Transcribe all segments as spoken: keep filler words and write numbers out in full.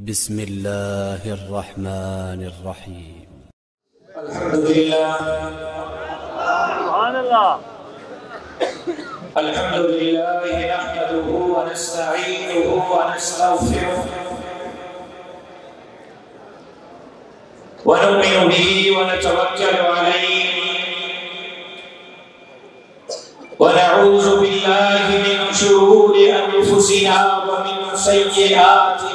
बिस्मिल्लाहिर्रहमानिर्रहीम। अल्हम्दुलिल्लाह सुब्हानअल्लाह। अल्हम्दुलिल्लाह नहमदुहु व नस्तईनुहु व नस्तगफिरुह व नु'मिनु बिही व नतवक्कलु अलैहि व नऊज़ु बिल्लाहि मिन शुरूरि अनफुसिना व मिन सय्यिआति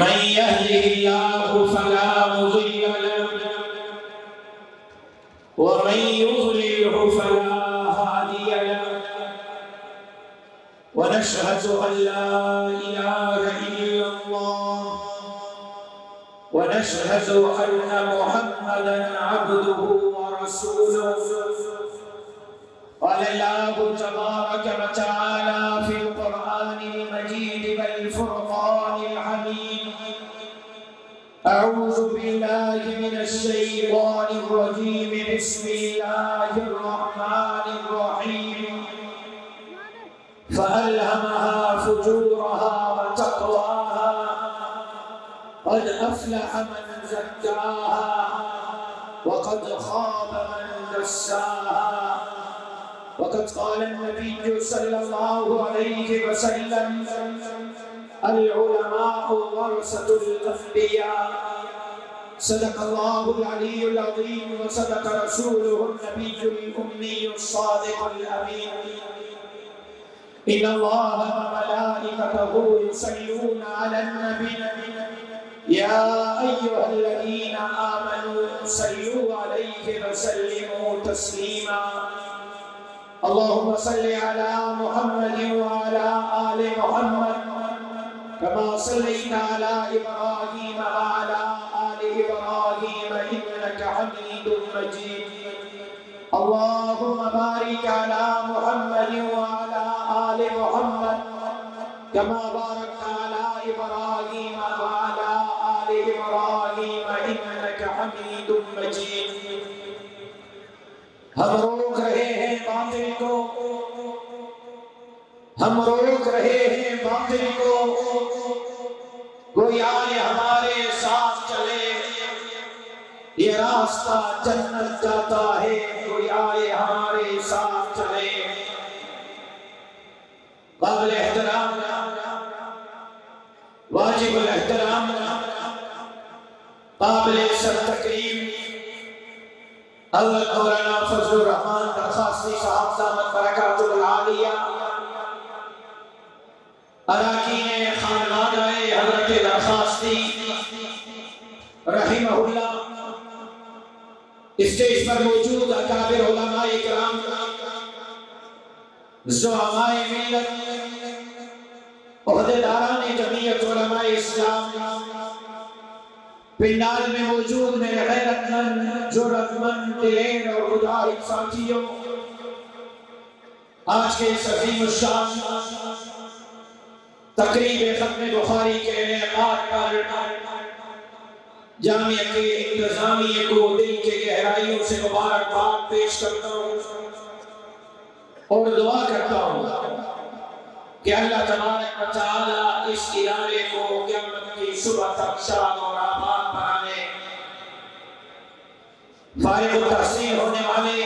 من يهده الله فلا مضل له ومن يضلله فلا هادي له ونشهد أن لا إله إلا الله ونشهد أن محمدا عبده ورسوله. قال الله تبارك وتعالى في القرآن المجيد والفرقان الحميد: أعوذ بالله من الشيطان الرجيم بسم الله الرحمن الرحيم. فألهمها فجورها وتقواها قد أفلح من زكاها وقد خاب من دساها. وقد قال النبي صلى الله عليه وسلم: العلماء ورثة الأنبياء. صدق الله العلي العظيم وصدق رسوله النبي الأمي الصادق الأمين. إن الله وملائكته يصلون على النبي يا أيها الذين آمنوا صلوا عليه وسلموا تسليما. اللهم صل على محمد وعلى آل محمد كما صليت على إبراهيم وعلى آل إبراهيم إنك حميد مجيد. اللهم بارك على محمد وعلى آل محمد كما باركت على إبراهيم وعلى آل إبراهيم إنك حميد مجيد. हम रोक रहे हैं बातिल को, हम रोक रहे हैं बातिल को, गोया ये हमारे साथ चले, ये रास्ता जन्नत जाता है, गोया ये हमारे साथ चले। काबिल एहतराम, वाजिब एहतराम, काबिल सर तकरीम अल्लाह मौलाना फजलुर रहमान दरखास्ती साहब दामत बरकातुल आलिया, अराकीने खानदान आए हजरत दरखास्ती रहिमहुल्लाह, स्टेज पर मौजूद अकाबिर उलमा इकराम, ज़ुअमाए मिल्लत, ओहदेदाराने जमीयत उलमा इस्लाम, पिंडाल में मौजूद मेरे गैरतमंद जुरतमंद दिलेर और मुजाहिद साथियों, आज के इस अज़ीम शान तकरीब ख़त्म बुखारी के इनेकाद पर जामिया के इंतजामिया को दिल के गहराइयों से मुबारकबाद पेश करता हूँ और दुआ करता हूँ कि अल्लाह तबारक व तआला इस इरादे को क़यामत की सुबह तक शान और आबाद बनाने, फारिग़ तहसील होने वाले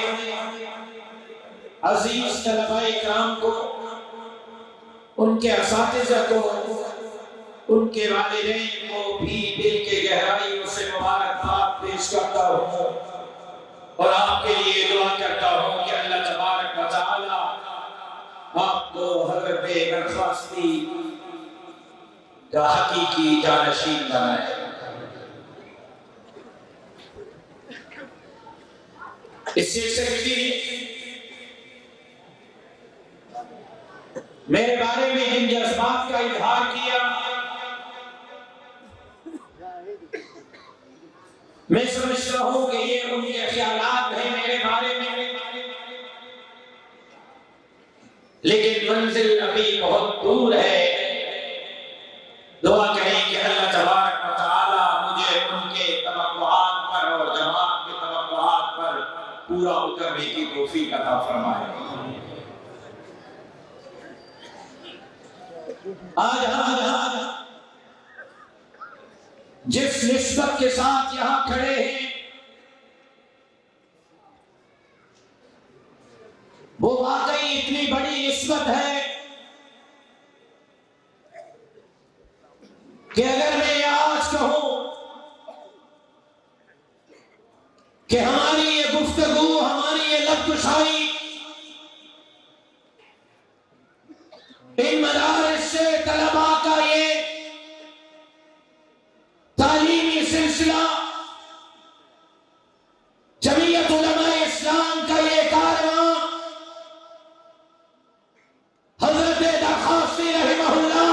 अजीज तलबाए किराम को, उनके असातिज़ा को, उनके वालिदैन को भी दिल के गहराइयों से मुबारकबाद पेश करता हूँ और आपके लिए दुआ करता हूँ कि अल्लाह तबारक व तआला आपको हज़रत दरखास्ती का हकीकी जानशीन बनाए। इस सिलसिले में मेरे बारे में जिन जज्बात का इजहार किया, मैं समझता हूं कि ये उनके ख्यालात हैं मेरे बारे में, लेकिन मंजिल अभी बहुत दूर है। दुआ करें कि अल्लाह तबारक व तआला मुझे उनके तवक्कुआत पर और जमात के तवक्कुआत पर पूरा उतरने की तौफीक अता फरमाए। आज हम यहाँ जिस निस्बत के साथ यहाँ खड़े हैं वो वाकई इतनी बड़ी निस्बत है कि अगर मैं ये आज कहूं कि हमारी ये गुफ्तगू, हमारी ये लफ्ज़कुशाई इन मदारिस से तलबा का ये तालीमी सिलसिला, जमीयत उलमाए इस्लाम का ये कारवां हजरत दाखासी रहमहुल्लाह,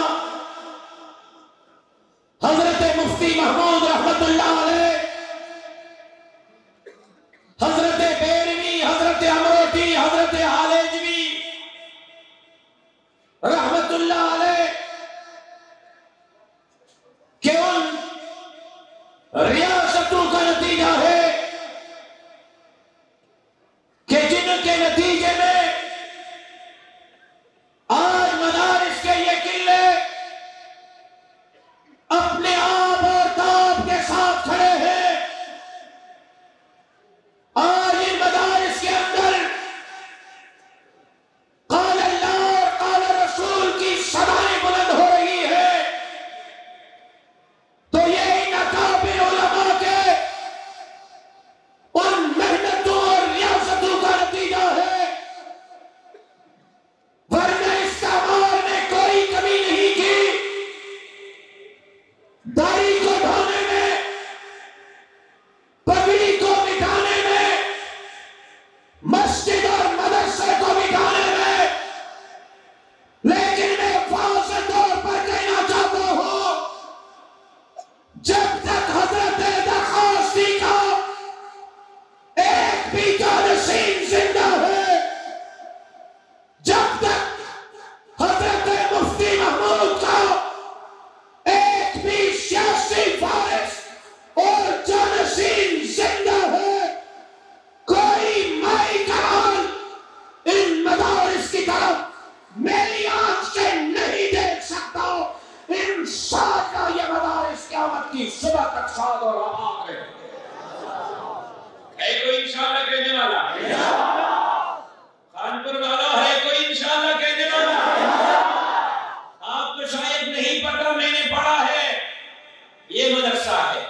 हजरत मुफ्ती महमूद रहमतुल्लाह अलैह, हजरत बेरवी, हजरत अमरोटी, हजरत आलेजवी रहमतुल्लाह अलैह के उन रियासतों का नतीजा है कि जिनके नतीजे में आज मदारिस के ये किले अपने आप और ताब के साथ खड़े हैं। आज इन मदारिस के अंदर क़ाल अल्लाह और क़ाल रसूल की सदाएं बुलंद हो रही है, तो ये इन अकाबिर उलमा के उन मेहनतों और रियासतों का नतीजा है, वरना इस कारोबार में कोई कमी नहीं की। दाढ़ी को ढोने में, पगड़ी को मिटाने में, मस्जिद और मदरसे को मिटाने में, लेकिन मैं वाज़े तौर पर कहना चाहता हूं, जब तक हजरत दाखासी का एक भी जानशीन जिंदा है, जब तक हजरत मुफ्ती महमूद का सियासी फारिस और जानशीन जिंदा है, कोई माई का हाल इन मदारिस की तरफ मेरी आंख से नहीं देख सकता। इंशाअल्लाह ये मदारिस क़यामत की सुबह तक साथ और आबाद रहेंगे। है कोई इंशाअल्लाह कहने वाला? कानपुर वाला है कोई इंशाअल्लाह कहने वाला? आपको शायद नहीं पता, मैंने पढ़ा है, ये मदरसा है।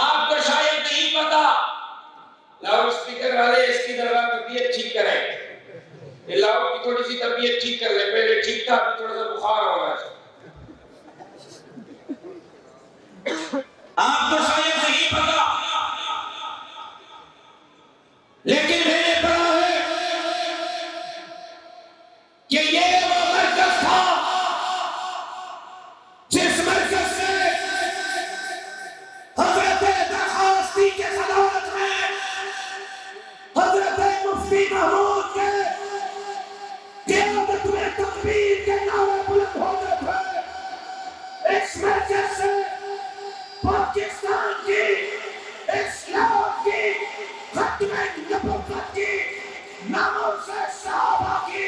आपको शायद नहीं पता, लाउड स्पीकर वाले इसकी जरा तबीयत ठीक करें, ये लाउड की थोड़ी सी तबीयत ठीक कर ले। पहले ठीक था, अभी थोड़ा सा बुखार हो रहा है। आपको शायद नहीं पता, लेकिन मैंने पढ़ा है कि ये वो मरकज था जिस मरकज से हजरत दाखास्ती के सदारत में हजरत मुफ्ती महमूद के क़यादत में तकबीर के नारे बुलंद होते थे। इस मरकज से पाकिस्तान की, इस्लाम की, ख़त्मे नबूवत की, नामों-ए- सहाबा की,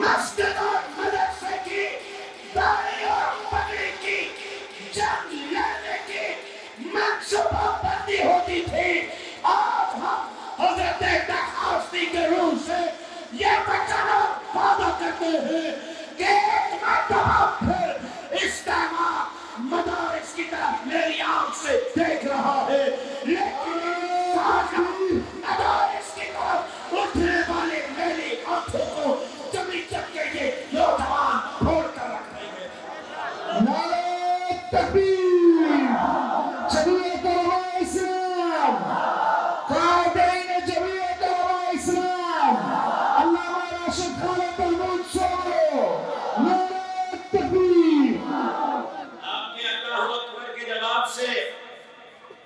मस्जिद और मदरसे की, दाढ़ी और पगड़ी की जंग लड़ने की मंसूबाबंदी होती थी। आज हम हजरत दाखास्ती के रूह से ये वचन वादा करते हैं कि एक मरतबा फिर इस्लामा मदारिस की तरफ मेरी आंख से देख रहा है, लेकिन मदारिस की तरफ उठने वाले मेरी आंखों को जमी जब के ये नौजवान छोड़ कर रख नारे तकबीर, जमीयत उलमा इस्लाम, कायदे जमीयत उलमा इस्लाम, अल्लामा राशिद खान महमूद सोरो, नारे तकबीर। आपके अल्लाह हु अकबर के जवाब से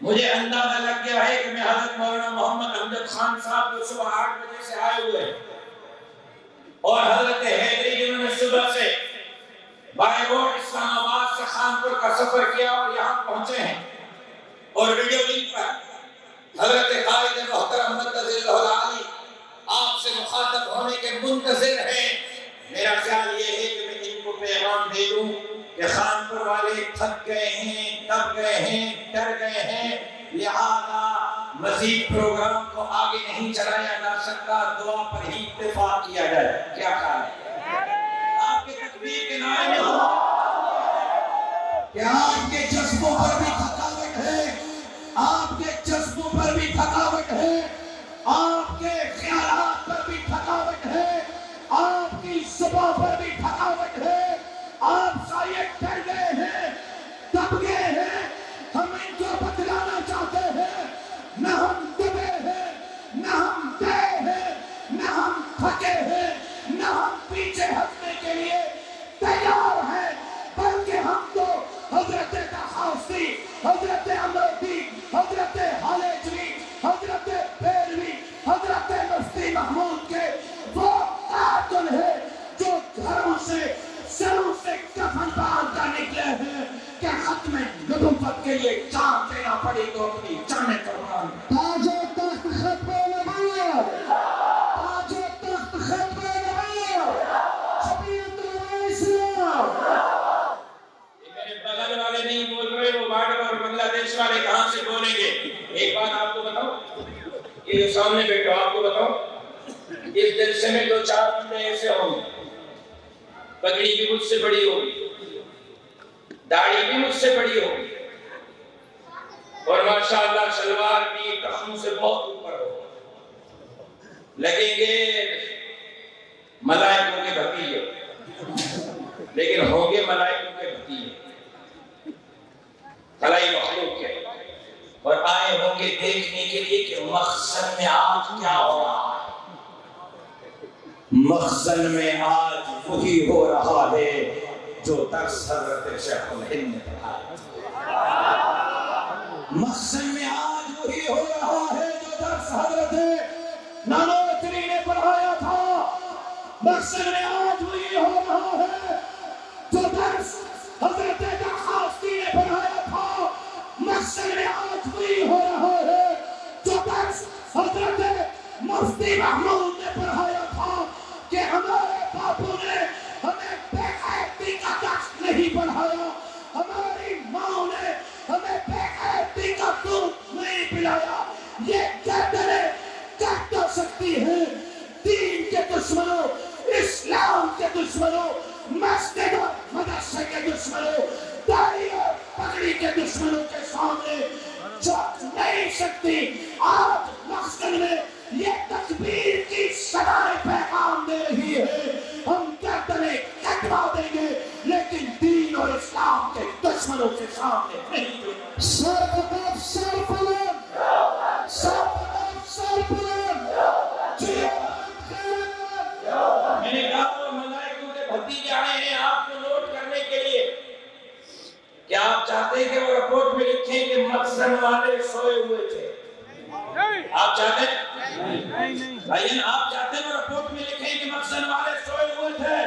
मुझे अंदाजा लग गया है कि मैं हजरत मौलाना मोहम्मद अहमद खान साहब जो सुबह आठ बजे से आए हुए और हजरत हैदरी जिन्होंने सुबह से बाय रोड इस्लामाबाद से खानपुर का सफर किया और यहाँ पहुंचे हैं, और वीडियो लिंक पर हजरत कायद मोहतरम मुंतज़िरुल आली आपसे मुखातब होने के मुंतज़िर हैं। मेरा ख्याल ये है क्या काम है आपके तकबीर के नारे में हो? क्या आपके जज्बों पर भी थकावट है? आपके जज्बों पर भी थकावट है? आपके ख्यालात पर भी थकावट है? आपकी जुबान पर भी थकावट है? आप सारे ठहरे हैं, दबे हैं। हम इनको बतलाना चाहते हैं, न हम दबे हैं, न हम दे हैं, न हम थके हैं, न हम पीछे हटने के लिए तैयार हैं, बल्कि हम तो हजरत काफी, हजरत अमरती, हजरत हालेजवी, हजरत बेरवी, हजरत मुफ्ती महमूद के वो कातिल हैं जो घरों से सरों से कफन बांध कर निकले हैं कि खत्म नबूवत के लिए जान देना पड़ी तो अपनी जान कुर्बान। ताजे तख्त खत्म नबूवत, ताजे तख्त खत्म नबूवत, शबीहुल इस्लाम। ये मेरे बगल वाले नहीं बोल रहे, वो भारत और बांग्लादेश वाले कहां से बोलेंगे? एक बात आपको बताओ, ये जो सामने बैठे हो आपको बताओ, इस जलसे में दो चार बंदे ऐसे होंगे, पगड़ी भी मुझसे बड़ी होगी, दाढ़ी भी मुझसे बड़ी होगी और माशाअल्लाह सलवार भी कफन से बहुत ऊपर होगी, लगेंगे मलाइकों के भतीजे, लेकिन होंगे मलाइकों के भतीजे, खलाई मखलूक के, और आए होंगे देखने के लिए कि मखज़न में आज क्या हो रहा है। मखज़न में आज वही हो रहा है जो दर्स हज़रत शेखुल हिंद ने पढ़ाया। मखज़न में आज वही हो रहा है जो दर्स हज़रत नानोतवी ने पढ़ाया था। मखज़न में आज वही हो रहा है जो दर्स हज़रत काफ़ी ने पढ़ाया था। मखज़न में आज वही हो रहा है जो दर्स हज़रत मुफ्ती महमूद ने पढ़ाया था कि हमारे बापू ने हमें बेगैरती का दर्स नहीं पढ़ाया, हमारी माँ ने हमें बेगैरती का दूध नहीं पिलाया। ये कहते कह सकती है दीन के दुश्मनों, इस्लाम के दुश्मनों, मस्जिद और मदरसे के दुश्मनों, दाढ़ी और पगड़ी के दुश्मनों के सामने झुक नहीं सकती। आज मस्जिद में ये तकबीर की सदाएं पैगाम दे रही है, हम गर्दनें कटवा देंगे लेकिन दीन और इस्लाम के दुश्मनों के सामने नहीं। सर पर सर बुलंद, सर पर सर बुलंद। मैंने कहा वो मलाइकों के भतीजे आए हैं आपको नोट करने के लिए। क्या आप चाहते हैं कि वो रिपोर्ट में लिखें कि मखज़न वाले सोए हुए थे? आप चाहते हैं? नहीं, नहीं, नहीं। भाई आप चाहते हो रिपोर्ट में लिखे कि मखज़न वाले सोए हुए थे?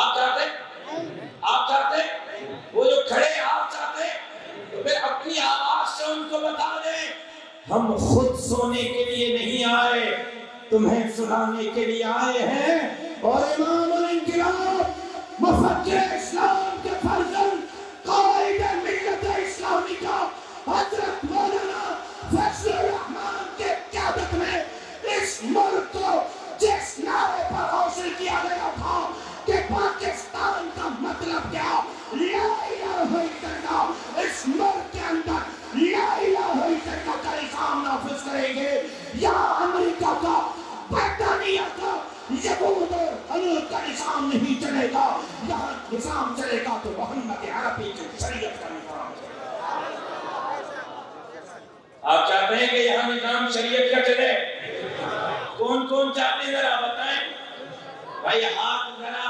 आप चाहते? आप चाहते? वो जो खड़े आप चाहते? तो फिर अपनी आवाज से उनको बता दें हम खुद सोने के लिए नहीं आए, तुम्हें सुनाने के लिए आए हैं। और इमामुल इनकिलाब मुफ़क्किर इस्लाम के फर्जंद कायद मिल्लत इस्लामी का हज़रत मौलाना फजलुर रहमान के क़यादत में इस मुल्क को जिस नारे पर हासिल किया गया था कि पाकिस्तान का मतलब क्या, ला इलाहा इल्लल्लाह, इस मुल्क के अंदर ला इलाहा इल्लल्लाह का निज़ाम नाफिज़ करेंगे। यहाँ अमेरिका का, बरतानिया का, यहूद और अनूद का निज़ाम नहीं चलेगा। यहाँ निज़ाम चलेगा तो मोहम्मद अरबी की शरीयत का निज़ाम चलेगा। आप चाहते हैं कि यहाँ निजाम शरीयत का चले? कौन कौन चाहते हैं जरा बताएं भाई, हाथ जरा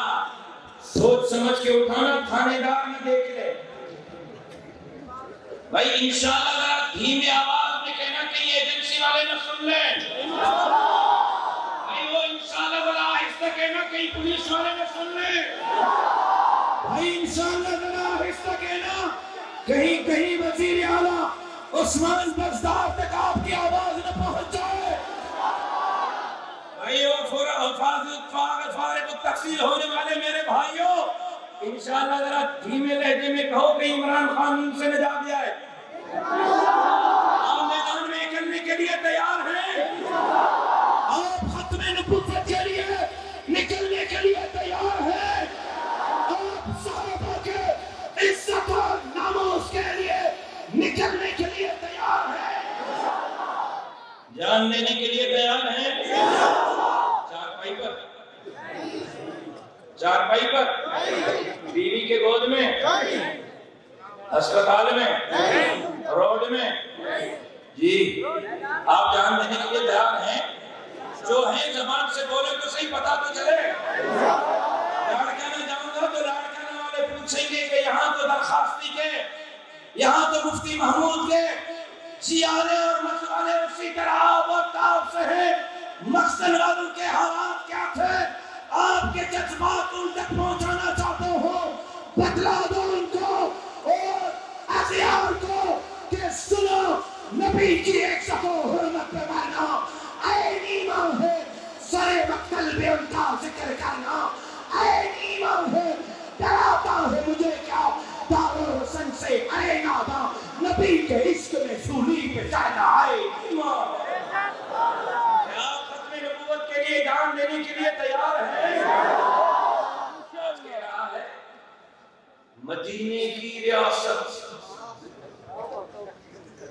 सोच समझ के उठाना, थानेदार न देख ले भाई। इंशाअल्लाह जरा धीमे आवाज में कहना कि ये एजेंसी वाले न सुन ले भाई। वो इंशाअल्लाह जरा आहिस्ता कहना कहीं पुलिस वाले न सुन ले भाई। इंशाअल्लाह जरा आहिस्ता कहना कहीं कहीं वजीर आला उस्मान बज़दार तक आपकी आवाज न पहुंच जाए भाई। और फौरन अल्फाज़ फ़ारिग़ तफ़सील होने वाले मेरे भाइयों, इंशाअल्लाह जरा धीमे लहजे में कहो कि इमरान खान उनसे निजात जाए। आप मैदान में करने के लिए तैयार हैं? आप खत्म नबूवत के लिए चारपाई पर, बीवी के गोद में, अस्पताल में, रोड में। जी आप जान देने के लिए तैयार हैं? जो है जबान से बोले तो सही, पता तो चले। लाड़काना जाऊंगा तो लाड़काना वाले पूछेंगे कि यहाँ तो दरखास्ती के, यहाँ तो मुफ्ती महमूद के सियाने और मसवाने उसी तरह और से हैं। मकसद वालों के हालात क्या थे? आपके जज्बात उन तक पहुँचाना चाहते हो, बतला दो उनको और अज़ियार को कि सुनो नबी की एक सफ़ो हुर्मत पे माना, ऐन ईमान है सरे मक्तल पे उनका जिक्र करना, ऐन ईमान है। डराता है मुझे क्या दारुल हुसन से, ऐन आदा नबी के इश्क में सूली पे जाना, ऐन ईमान। जान देने के लिए तैयार है। आज कह रहा है मदीने की रियासत।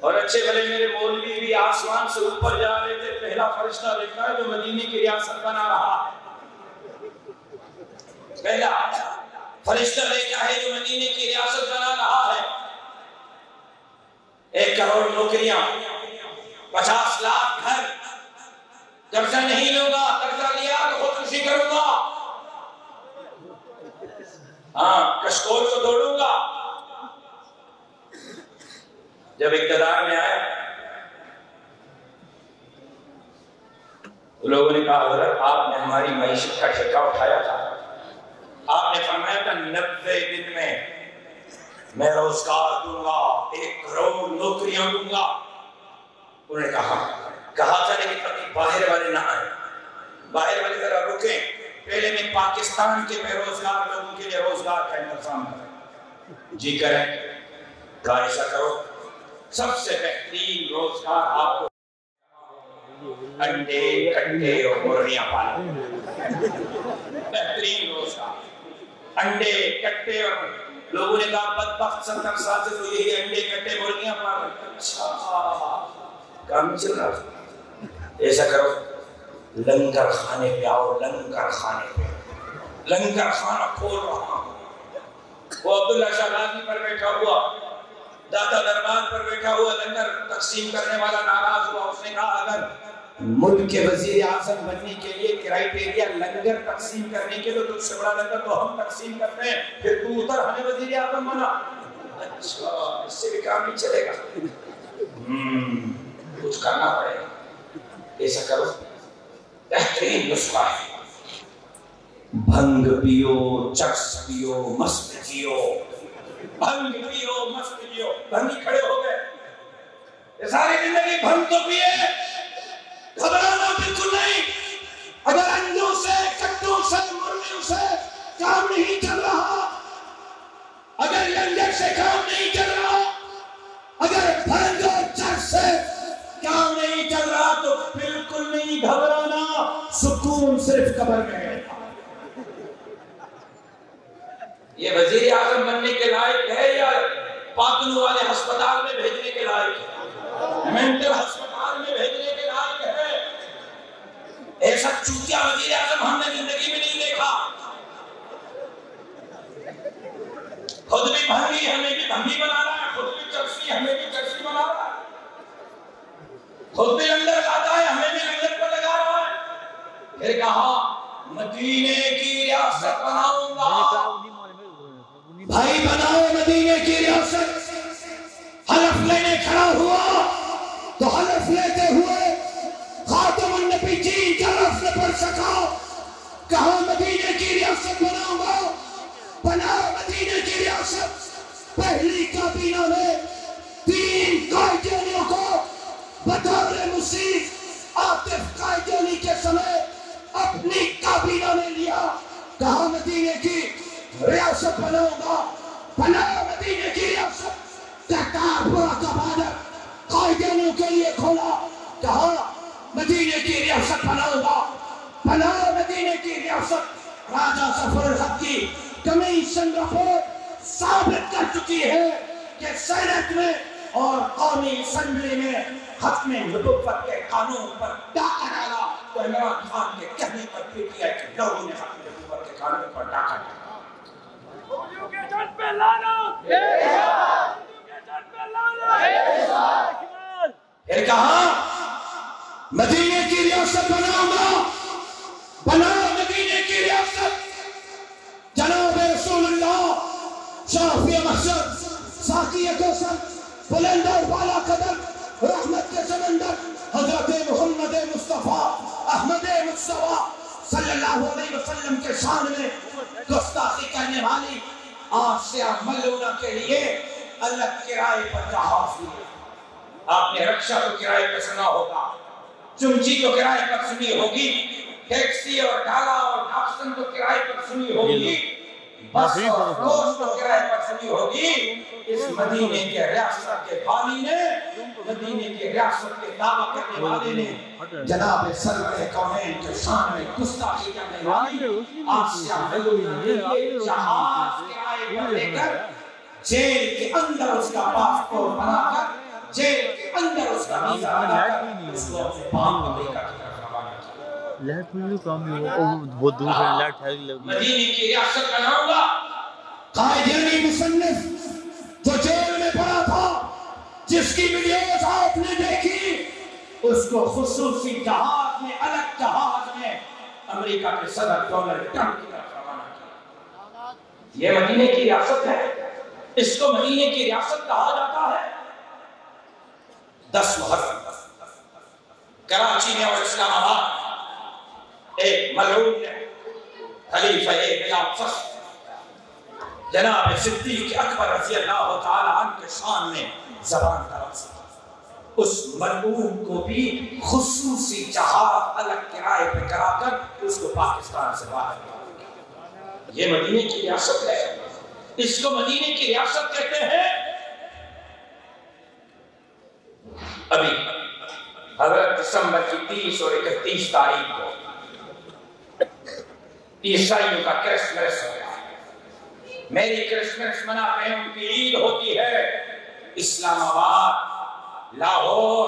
और अच्छे भले मेरे मौलवी भी आसमान से ऊपर जा रहे थे, पहला फरिश्ता देखा है जो मदीने की रियासत बना रहा है। पहला फरिश्ता देखा है जो मदीने की रियासत बना रहा है। एक करोड़ नौकरियां, पचास लाख घर। कर्जा नहीं लूंगा, कर्जा लिया तो खुदकुशी करूंगा, हाँ कश्कोल को तोड़ूंगा। जब इक्तदार में आए लोगों ने कहा हजरत आपने हमारी मईशत का ठेका उठाया था। आपने फरमाया था नब्बे दिन में मैं रोजगार दूंगा, एक करोड़ नौकरियां दूंगा। उन्होंने कहा कहा था लेकिन ताकि बाहर वाले ना आए, बाहर वाले जरा रुके, पहले मैं पाकिस्तान के बेरोजगार लोगों के लिए रोजगार का इंतजाम करें। जी करें, ऐसा करो, सबसे बेहतरीन रोजगार आपको अंडे कंडे और मुर्गियां पालन, बेहतरीन रोजगार अंडे कट्टे। और लोगों ने कहा बदबख्त सत्तर साल से तो यही अंडे कट्टे मुर्गियां पालन, अच्छा काम चल रहा है। ऐसा करो लंगर खाने पे आओ, लंगर खाने पे, लंगर खाना खोल रहा हूँ। वो अब्दुल्ला शाहगाजी पर बैठा हुआ, दाता दरबार पर बैठा हुआ, लंगर तकसीम करने वाला नाराज हुआ। उसने कहा अगर मुल्क के वजीर आजम बनने के लिए क्राइटेरिया लंगर तकसीम करने के लिए, तुझसे बड़ा लंगर तो हम तकसीम करते हैं, फिर तू उतर हमें वजीर आजम बना। अच्छा इससे भी काम नहीं चलेगा, कुछ करना पड़ेगा। ऐसा करो बेहतरीन नुस्खा है, भंग पियो चक्स पियो मस्त जियो, भंग पियो मस्त जियो। भंगी खड़े हो गए, सारी जिंदगी भंग तो पिए, घबराना बिल्कुल नहीं। अगर अंडों से कट्टों से मुर्गियों से काम नहीं चल रहा, अगर लंगर से काम नहीं चल रहा, अगर भंग और चक्स से काम नहीं चल रहा तो बिल्कुल नहीं घबराना, सुकून सिर्फ कब्र में है। ये वजीर आजम बनने के लायक है या पागलों वाले अस्पताल में भेजने के लायक है, मेंटल अस्पताल में भेजने के लायक है? ऐसा चूतिया वजीर आजम हमने जिंदगी में नहीं देखा। खुद भी भंगी हमें भी भंगी बना रहा है, खुद भी चक्सी हमें भी चक्सी बना रहा है, खुद भी लंगर खाता है हमें भी लंगर पर लगा रहा है। फिर कहा मदीने की रियासत बनाऊंगा। भाई बनाओ मदीने की रियासत। हलफ लेने खड़ा हुआ तो हलफ लेते हुए खातमुन नबी जी का लफ्ज़ पढ़ सका। कहा मदीने की रियासत बनाऊंगा, बनाओ मदीने की रियासत। पहली काबीना में तीन कायदियों को बतौर मुसीब आतिफ कायदे के समय अपनी काबीना में लिया। कहा मदीने की रियासत बनाऊंगा, बनाया मदीने की रियासत। करतारपुरा का बॉर्डर कायदे के लिए खोला। कहा मदीने की रियासत बनाऊंगा, बनाया मदीने की रियासत। राजा सफर हक की कमीशन रिपोर्ट साबित कर चुकी है कि सैनत में और कौमी असम्बली में खत्मे नबुव्वत के कानून पर डाका डाला तो इमरान खान के कहने पर पीटीआई के लोगों ने खत्मे नबुव्वत के भारत पर डाका डाला। हिंदू के जट पे लाना बेशक, हिंदू के जट पे लाना बेशक। फिर कहा मदीने की रियासत बनाऊंगा, बनाओ मदीने की रियासत। जनाब रसूलुल्लाह शाफी महशर, साकी कौसर, बुलंद और बाला कदर, रहमत के समंदर, हजरत मोहम्मद मुस्तफ़ा अहमद मुस्तफ़ा सल्लल्लाहु अलैहि वसल्लम के शान में गुस्ताखी करने वाली आसिया मलूना के लिए अलग किराए पर जहाज हुए। आपने रक्षा को किराए पर सुना होगा, चुमची को किराए पर सुनी होगी, टैक्सी और डाला और डाक्सन को किराए पर सुनी होगी, बस और रोज को किराए पर सुनी होगी। इस मदीने के रियासत के बानी ने, मदीने के रियासत के दावा करने वाले ने, जनाब सरवर कौनैन के शान में गुस्ताखी करने वाली आसिया मलूना के लिए जहाज किराए पर लेकर जेल के अंदर उसका पासपोर्ट बनाकर, जेल के अंदर उसका वीजा बनाकर उसको अपने पाप में लेकर रवाना किया। लाइट में काम नहीं हुआ, बहुत दूर है लाइट है लगी। मदीने की रियासत बनाऊंगा। कायदेनी मुसन्निफ जो जेल में पड़ा था, जिसकी वीडियोस आपने देखी, उसको खुसूसी जहाज में, अलग जहाज में अमेरिका के सदर डोनाल्ड ट्रंप की तरफ रवाना किया। ये मदीने की रियासत है, इसको मदीने की रियासत कहा जाता है। दस मुहर्रम कराची में और इस्लामाबाद एक मलून ने खलीफा बिलाफस जनाब सिद्दीक अकबर रजी अल्लाह तआला अन्हु के शान में जबान दराज की। उस मलून को भी खुसूसी जहाज अलग किराए पर कराकर उसको पाकिस्तान से बाहर निकाला। ये मदीने की रियासत है, इसको मदीने की रियासत कहते हैं। अभी हजरत दिसंबर की तीस और इकतीस तारीख को ईसाइयों का क्रिसमस होता है। मेरी क्रिसमस मनाते हैं, उनकी ईद होती है। इस्लामाबाद, लाहौर,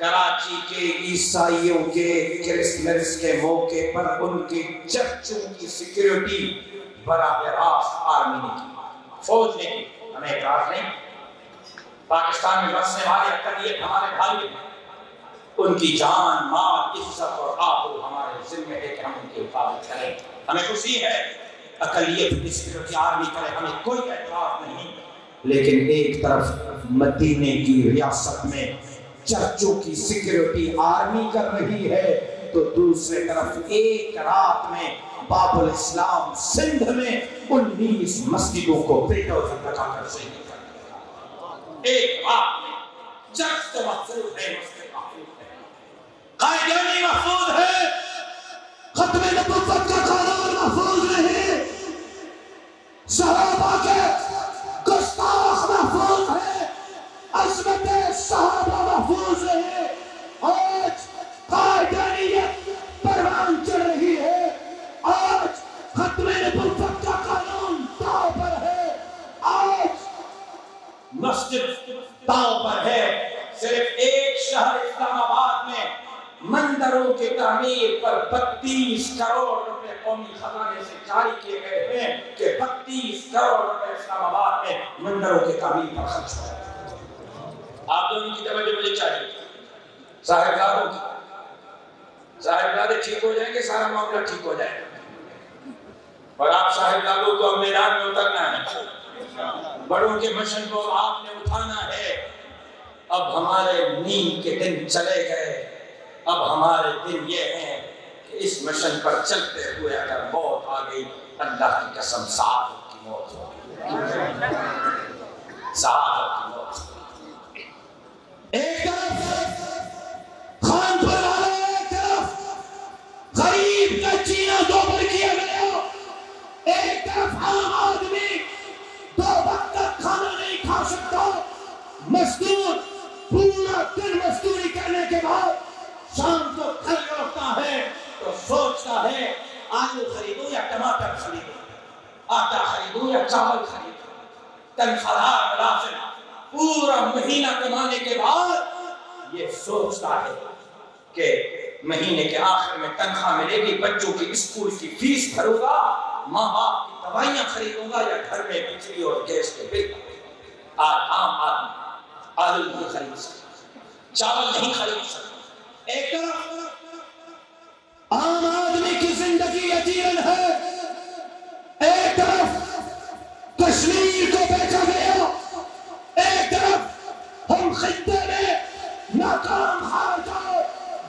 कराची के ईसाइयों के क्रिसमस के मौके पर उनके चर्चों की सिक्योरिटी बराबर आर्मी ने की, फौज ने की। हमें एतराज नहीं, पाकिस्तान में बसने वाले अक्सरियत हमारे भाई, उनकी जान माल इज्जत और आबरू हमारे जिम्मे है कि हम उनकी हिफाजत करें। हमें खुशी है अकलियत सिक्योरिटी आर्मी करे, हमें कोई एतराज नहीं। लेकिन एक तरफ मदीने की रियासत में चर्चों की सिक्योरिटी आर्मी कर रही है, तो दूसरे तरफ एक रात में बाबुल इस्लाम सिंध में उन्नीस मस्जिदों को पेटों से लगाकर सही एक बात में चर्च तो महफूज है, मस्जिद महफूज है, कायदानी महफूज है, खत्मे नबूवत का कानून महफूज नहीं, सहाबा के गुस्ताख महफूज है, अजमत सहाबा महफूज है। आज कायदानियत परवान चढ़ रही है, आज खत्मे नबूवत का कानून दांव पर है, आज मस्जिद ताव पर है। सिर्फ एक शहर इस्लामाबाद में मंदिरों की तामीर पर बत्तीस करोड़ रुपए कौमी खजाने से जारी किए गए हैं कि बत्तीस करोड़ रुपए इस्लामाबाद में मंदिरों की तामीर पर खर्च हुआ। आप दोनों की तवज्जो मुझे चाहिए, साहिबजादों की। साहिबजादे ठीक हो जाएंगे, सारा मामला ठीक हो जाएगा। और आप साहिबजादों को अब मैदान में उतरना है, बड़ों के मशन को आपने उठाना है। अब हमारे नींद के दिन चले गए, अब हमारे दिन ये हैं कि इस मशन पर चलते हुए अगर मौत आ गई, अल्लाह की कसम शहादत की मौत होगी, शहादत की मौत होगी। एक तरफ खानपुर वाले, एक तरफ गरीब का जीना दोबर किया गया, एक तरफ आम आदमी दो वक्त तक खाना नहीं खा सकता, मजदूर पूरा दिन मजदूरी करने के बाद शाम को घर लौटता है तो सोचता है आलू खरीदूं या टमाटर खरीदूं, आटा खरीदूं या चावल खरीदूं। तनख्वाहदार मुलाजिम पूरा महीना कमाने के बाद ये सोचता है कि महीने के आखिर में तनख्वाह मिलेगी, बच्चों की स्कूल की फीस भरूंगा, माँ बाप की दवाइयां खरीदूंगा या घर में बिजली और गैस के बिल। आज आम आदमी आलू नहीं खरीद सकता, चावल नहीं खरीद सकता। एक तरफ आम आदमी की जिंदगी अजीरन है, एक तरफ कश्मीर को बेचा गया, एक तरफ हम खिद्दे में नाकाम हार गए,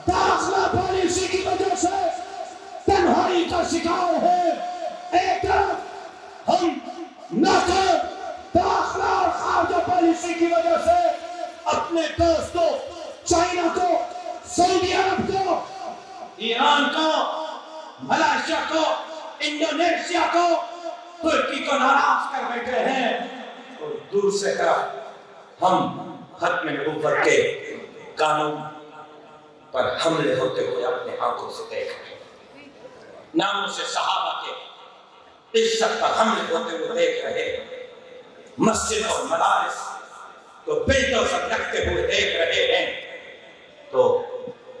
दाखला पॉलिसी की वजह से तन्हाई का शिकार है। एक तरफ हम नाकाम दाखला और खारजा पॉलिसी की वजह से अपने दोस्त को, चाइना को, सऊदी अरब को, ईरान को, मलेशिया को, इंडोनेशिया को, तुर्की को नाराज कर बैठे हैं। और दूसरे तरफ हम खत्म नबूवत के कानून पर हमले होते हुए अपने आंखों से देख रहे, नामों से सहाबा के इज्जत पर हमले होते हुए देख रहे, मस्जिद और मदारिस को बेदों से ढकते हुए देख रहे हैं। तो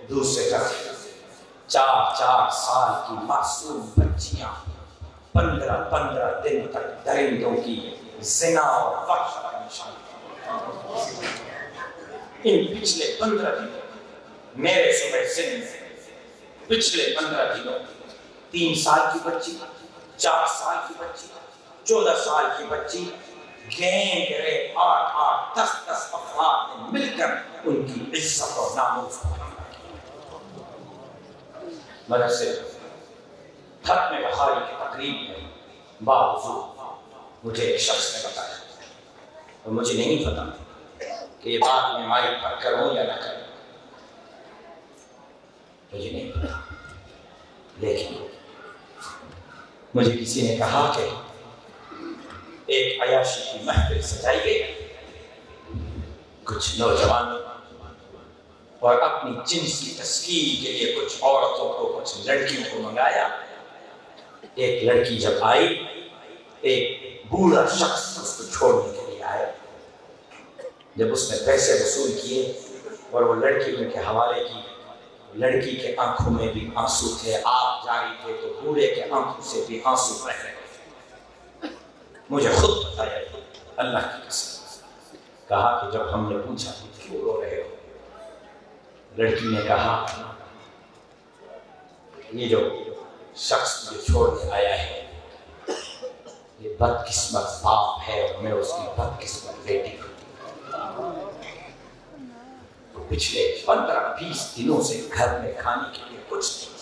दूसरे तरफ चार चार साल की मासूम बच्चियां पंद्रह पंद्रह दिन तक दरिंदों की जिना और फहश का निशान। इन पिछले पंद्रह दिनों मेरे सुबह सिंह में पिछले पंद्रह दिनों तीन साल की बच्ची, चार साल की बच्ची, चौदह साल की बच्ची, गैंग रेप आठ आठ दस दस अफराद ने मिलकर उनकी इज्जत और नामोस मदरसे खत्म बहारी की तकरीब में बावजूद मुझे एक शख्स ने बताया, और मुझे नहीं पता कि ये बात मैं माइक पर करूं या ना करूं, मुझे नहीं पता, लेकिन मुझे किसी ने कहा कि एक अयाशी की महफिल सजाई गई, कुछ नौजवान और अपनी जिन्स की तस्कीन के लिए कुछ औरतों को, कुछ लड़कियों को मंगाया। एक लड़की जब आई, एक बूढ़ा शख्स उसको छोड़ने के लिए आया। जब उसने पैसे वसूल किए और वो लड़की उनके हवाले की, लड़की के आंखों में भी आंसू थे, आग जारी थे, तो बूढ़े के आंखों से भी आंसू बह रहे थे। मुझे खुद बताया, अल्लाह की कसम, कहा कि जब हमने पूछा क्यों रो रहे हो, लड़की ने कहा ये जो शख्स मुझे छोड़ के आया है ये बदकिस्मत बाप है और मैं उसकी बदकिस्मत बेटी हूँ। तो पिछले पंद्रह बीस दिनों से घर में खाने के लिए कुछ नहीं,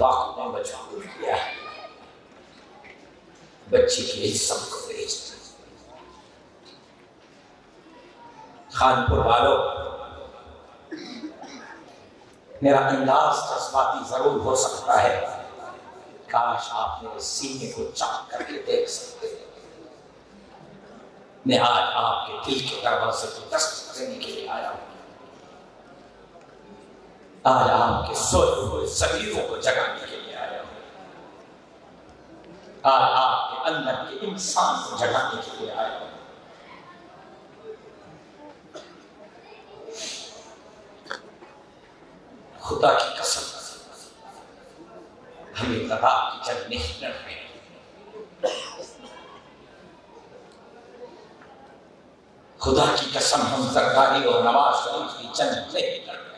वाकई में मजबूर किया है बच्ची के हिस्से को बेच। खानपुर वालों, मेरा अंदाज जज्बाती जरूर हो सकता है, काश आप मेरे सीने को चाक करके देख सकते हैं। मैं आज आपके दिल के दरवाजे को दस्तक देने के लिए आया हूं, आज आपके सोए हुए समीरों को जगाने के लिए आया हूं, आज आपके अंदर के इंसान को जगाने के लिए आया हूं। खुदा की कसम, हम इतना की जंग नहीं लड़ रहे, खुदा की कसम, हम सरकारी और नवाज शरीफ की जंग नहीं लड़ रहे।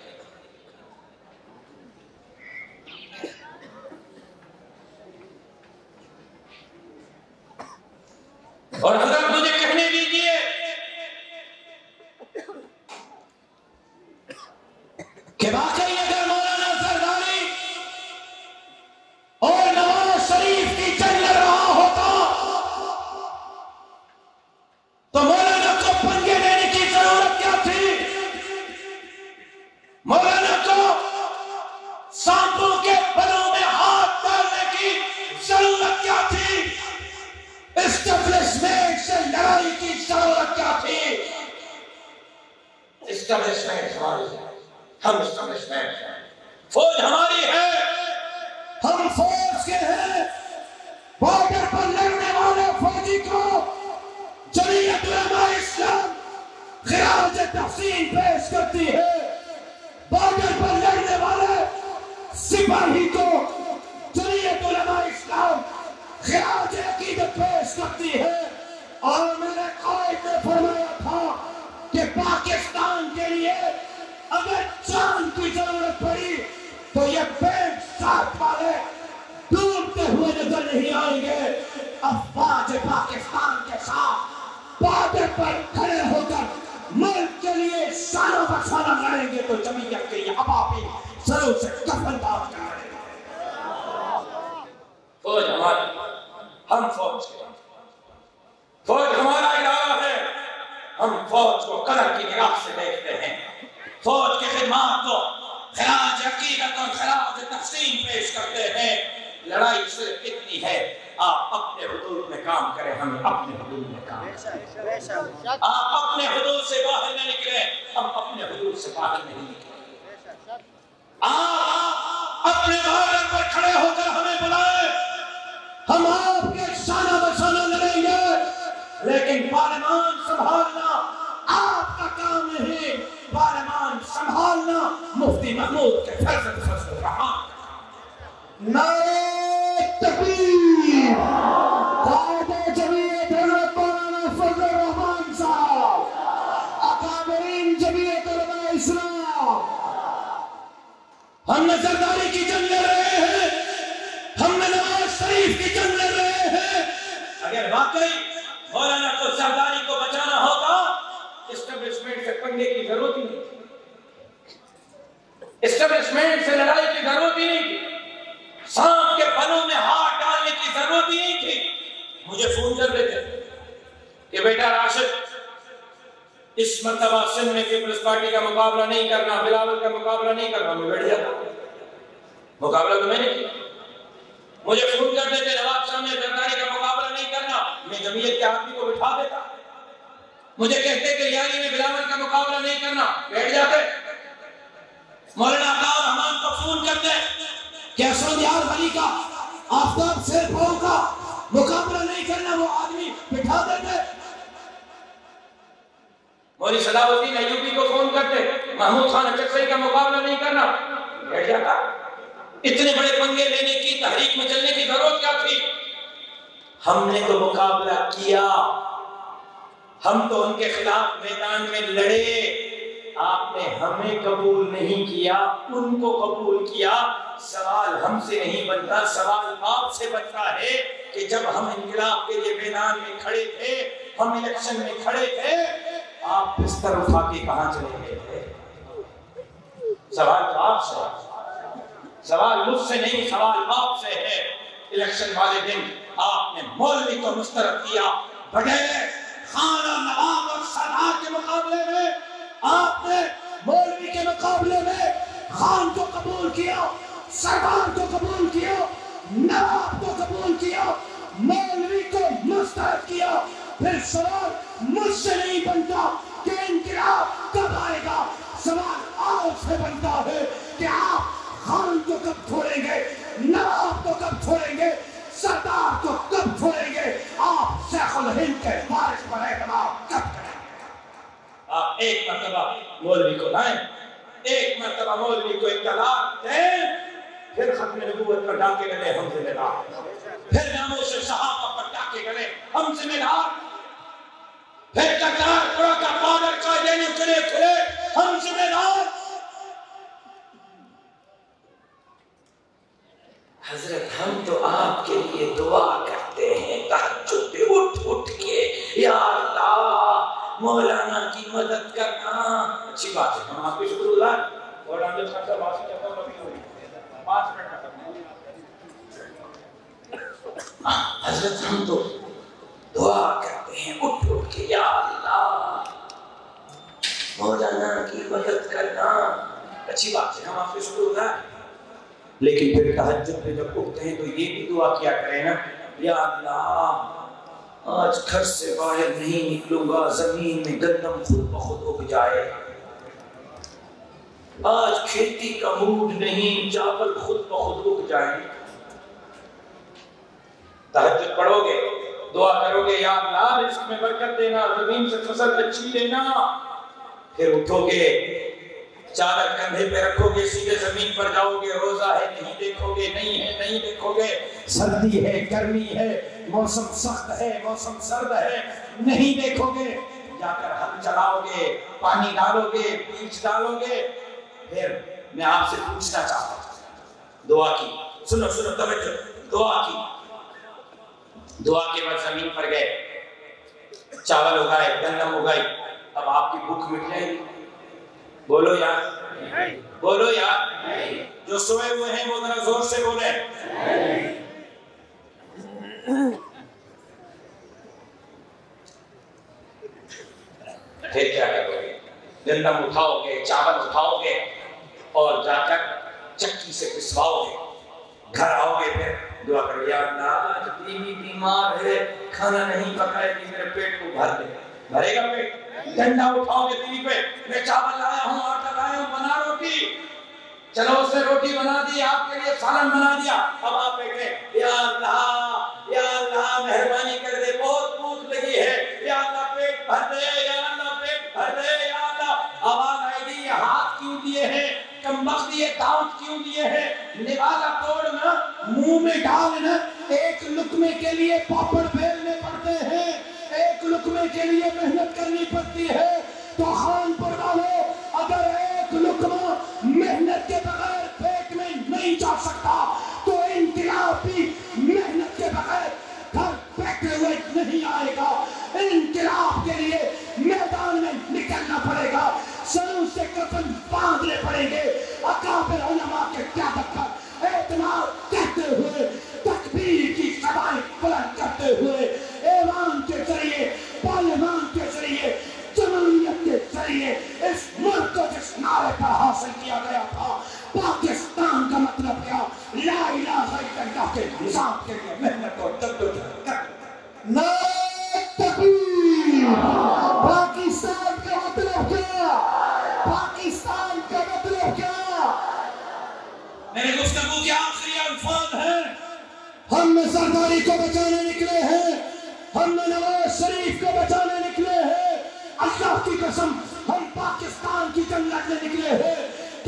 और हजरत मुझे कहने दीजिए कि वाकई सिपाही को जमीयत उलमा इस्लाम खिराज अकीदत पेश करती है। और मैंने कायद में फरमाया था कि पाकिस्तान के लिए अगर चांद की जरूरत पड़ी तो ये पेट साथ वाले डूबते हुए नजर नहीं आएंगे। अफवाज पाकिस्तान के साथ पर्दे पर खड़े होकर मुल्क के लिए सारा बसाना करेंगे तो जमीयत के ये अबाबी सरों से कफनदार करेंगे। फौज हमारा, हम फौज के, फौज हमारा इरादा है। हम फौज को कदर की निगाह से देखते हैं, फौज की खिदमत को खराज अकीदत और खराज तहसीन पेश करते हैं। लड़ाई सिर्फ इतनी है, आप अपने हुदूद में काम करें, हम अपने हुदूद में काम करें। आप अपने हुदूद से बाहर न निकले, हम अपने हुदूद से बाहर नहीं निकले। आप अपने बॉर्डर पर खड़े होकर हमें बुलाए, हम आपके शाना बशाना लड़ेंगे, लेकिन पार्लियामान संभालना आपका काम नहीं। पार्लियामान संभालना मुफ्ती महमूद के फैसल फैसल रहा। नारे तकबीर, कायदे जमीयत मौलाना फजल रहमान साहब, अकाबरीन जमीयत उलमा इस्लाम। हमने सरदारी की जंग लड़ रहे हैं, हमने नवाज शरीफ की जंग लड़ रहे हैं। अगर वाकई मौलाना को सरदारी को बचाना होगा, एस्टेब्लिशमेंट से पंगे की जरूरत ही नहीं, एस्टेब्लिशमेंट से लड़ाई की जरूरत ही नहीं, सांप के पनों में हाथ डालने की जरूरत ही नहीं थी। मुझे फोन कर रहे थे कि बेटा राशिद, इस मरतबा सिंध में पीपल्स पार्टी का मुकाबला नहीं करना, बिलावल का मुकाबला नहीं करना। मैं बैठ जाता, मुकाबला तो मैंने किया। मुझे फोन कर देते नवाब साहब ने सरदारी का मुकाबला नहीं करना, मैं जमीयत के आदमी को बिठा देता। मुझे कहते कि यारी ने बिलावल का मुकाबला नहीं करना, बैठ जाते। मौलाना अताउर रहमान को फोन करते कि असद यार वली का, आफ्ताब शेरपुर का मुकाबला नहीं करना, वो आदमी बिठा देते। मौलाना सलाउद्दीन अयूबी को फोन करते महमूद खान चकसई का मुकाबला नहीं करना, बैठ जाता। इतने बड़े पंगे लेने की, तहरीक में चलने की जरूरत क्या थी? हमने तो मुकाबला किया, हम तो उनके खिलाफ मैदान में लड़े। आपने हमें कबूल नहीं किया, उनको कबूल किया। सवाल हमसे नहीं बनता, सवाल आपसे बनता है कि जब हम इंकलाब के लिए मैदान में खड़े थे, हम इलेक्शन में खड़े थे, आप बिस्तर उठा के कहां चले गए थे? सवाल तो आपसे, सवाल मुझसे नहीं, सवाल आपसे है। इलेक्शन वाले दिन आपने मौलवी को मुस्तरद किया, बगैर खान और नवाब और सरदार के मुकाबले में आपने मौलवी के मुकाबले में खान को कबूल किया, सरदार को कबूल किया, नवाब को कबूल किया, मौलवी को मुस्तरद किया। फिर सवाल मुझसे नहीं बनता कि इंकलाब कब आएगा, सवाल आपसे बनता है कि आप खान को कब छोड़ेंगे, नवाब को कब छोड़ेंगे, सरदार को कब छोड़ेंगे, आप शेखुल हिंद के वारिस पर एतमाद कब करेंगे? आप एक मरतबा मौलवी को लाएं, एक मरतबा मौलवी को इख्तियार दें, फिर खत्म नबूवत पर डाके गए हम जिम्मेदार, फिर नामोश सहाबा पर डाके गए हम जिम्मेदार, फिर करतारपुरा का बॉर्डर का देने चले खुले हम जिम्मेदार। हजरत, हम तो आपके लिए दुआ करते हैं, तहज्जुद पे उठ उठ के, या अल्लाह मौलाना की मदद करना। अच्छी बात है, हम आपके शुक्रगुजार। और आमिर साहब से बात करता हूं, अभी हो गई पाँच मिनट। हजरत, हम तो दुआ करते हैं उठ उठ के, या अल्लाह मौलाना की मदद करना। अच्छी बात है, हम आपके शुक्रगुजार। लेकिन फिर तहज्जुद में जब उठते हैं तो ये भी दुआ किया करें ना, या अल्लाह आज घर से बाहर नहीं निकलूंगा, जमीन में गंदम खुद ब खुद उग जाए। आज खेती का मूड नहीं, चावल खुद ब खुद उग जाए। तहज्जुद पढ़ोगे, दुआ करोगे, या अल्लाह रिज़्क़ में बरकत देना, जमीन से फसल अच्छी लेना। फिर उठोगे, चादर कंधे पे रखोगे, सीधे जमीन पर जाओगे, रोजा है नहीं देखोगे, नहीं है नहीं देखोगे, सर्दी है गर्मी है, मौसम सख्त है मौसम सर्द है, नहीं देखोगे, जाकर हल चलाओगे, पानी डालोगे, बीज डालोगे। फिर मैं आपसे पूछना चाहता हूँ, दुआ की, सुनो सुनो तवज्जो, दुआ की, दुआ के बाद जमीन पर गए, चावल उगाए, गन्ना उगाई, अब आपकी भूख मिट जाएगी? बोलो यार, बोलो यार, जो सोए हुए हैं वो जरा जोर से बोले। फिर क्या करोगे? गन्ना उठाओगे, चावल उठाओगे और जाकर चक्की से पिसवाओगे, घर आओगे, फिर दुआ करो, यार आज बीवी बीमार है, खाना नहीं पकाएगी, मेरे पेट को भर दे। भरेगा पेट? डंडा उठाओगे बीवी पे, मैं चावल लाया हूँ, आटा लाया हूँ, बना रोटी, चलो उसने रोटी बना दी, आपके लिए सालन बना दिया। अब आप बैठे, या अल्लाह या अल्लाह मेहरबानी कर दे, बहुत भूख लगी है, या अल्लाह पेट भर दे, या अल्लाह पेट भर दे, या अल्लाह। आवाज आएगी, ये हाथ क्यों दिए हैं, कमबख्त ये दांत क्यों दिए हैं, निवाला तोड़ ना, मुंह में डाल ना, एक लुकमे के लिए पापड़ बेलने पड़ते हैं, एक लुकमे के लिए मेहनत करनी पड़ती है, तो खान पर डालो। अगर एक लुकमा मेहनत के बगैर पेट में नहीं जा सकता तो इंकिलाब भी मेहनत के बगैर घर बैठे हुए नहीं आएगा। इंकिलाब के लिए मैदान में निकलना पड़ेगा, सरों से कफन बांधने पड़ेंगे, अकाबिर उलमा के क़यादत पर एतमाद कहते हुए, तकबीर की सदाएं बुलंद करते हुए, ऐवान के जरिए, पार्लियामेंट के जरिए, जमहूरियत के जरिए इस मुल्क को जिस नारे पर हासिल किया गया था, पाकिस्तान का मतलब क्या, ला इलाहा इल्लल्लाह के निजाम के लिए मेहनत और जद्दोजहद कर। नारे तकबीर। पाकिस्तान का मतलब क्या, पाकिस्तान का मतलब क्या, मेरे गुफ्तगू के आखिरी अल्फाज हैं। हम सरदारी को बचाने निकले हैं, हम नवाज शरीफ को बचाने निकले हैं, अल्लाह की कसम हम पाकिस्तान की जंग लड़ने निकले हैं,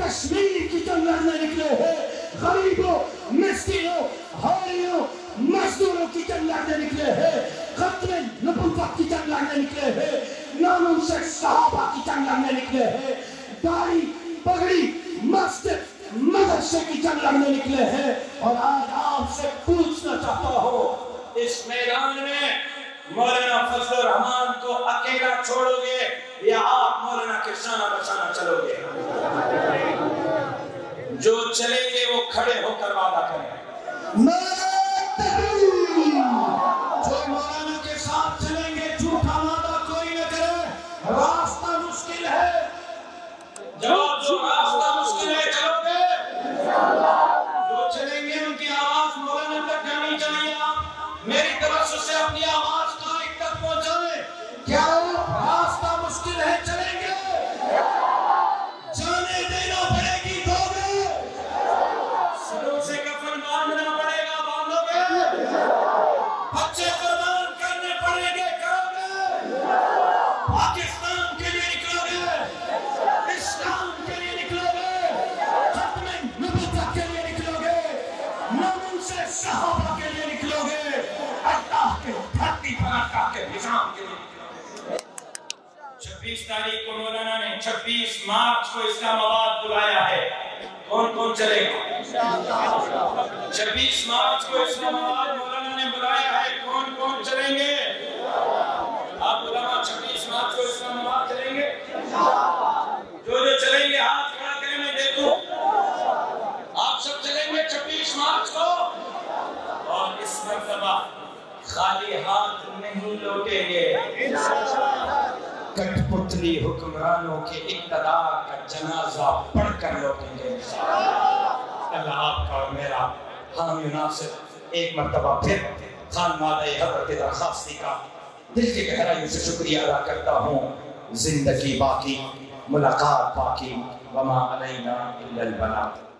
कश्मीर की जंग लड़ने निकले हैं, गरीबों मिस्किनों हारियों मजदूरों की जंग लड़ने निकले हैं, खतरे नबूवत की जंग लड़ने निकले हैं, नामों से सहाबा की जंग लड़ने निकले हैं, दाढ़ी पगड़ी मस्जिद मदरसे की जंग लड़ने निकले हैं। और आज आपसे पूछना चाहता हूँ, इस मैदान में मौलाना फजल रहमान को अकेला छोड़ोगे या आप मौलाना के शाना बशाना चलोगे? जो चलेंगे वो खड़े होकर वादा करेंगे। जो मौलाना के साथ चलेंगे झूठा वादा कोई न करे, रास्ता मुश्किल है, जवाब जो रास्ता मुश्किल है चलोगे। जो चलेंगे उनकी आवाज मौलाना तक जानी चाहिए। आप मेरी तरफ से अपनी आवाज क्या रास्ता मुश्किल है चलेंगे, जाने देना पड़ेगी, दोगे सरों से कफन बांधना पड़ेगा, बांधोगे, बच्चे कुर्बान करने पड़ेंगे, करोगे, पाकिस्तान के लिए निकलोगे, इस्लाम के लिए निकलोगे, खत्मे नबूवत के लिए निकलोगे, नाम से सहाबा के लिए निकलोगे, अल्लाह के धरती पर अल्लाह के निजाम के लिए। छब्बीस तारीख को मौलाना ने छब्बीस मार्च को इस्लामाबाद बुलाया है, कौन कौन चलेगा? छब्बीस मार्च को इस्लामाबाद मौलाना ने बुलाया है, कौन कौन चलेंगे? आप बुलाना छब्बीस मार्च को इस्लामाबाद चलेंगे? जो जो चलेंगे हाथ खड़ा करें, मैं देखूं। आप सब चलेंगे छब्बीस मार्च को? और इस मरतबा खाली हाथ नहीं लौटेंगे। कठपुतली हुक्मरानों के इक़्तिदार का जनाजा पढ़कर लौटेंगे। अल्लाह आपका और मेरा हामी नासिर। एक मरतबा फिर खान मादा हजरत की दरख्वास्ती का दिल की गहराइयों से शुक्रिया अदा करता हूँ। जिंदगी बाकी, मुलाकात बाकी, वमा अलैना इल्लल बलाग।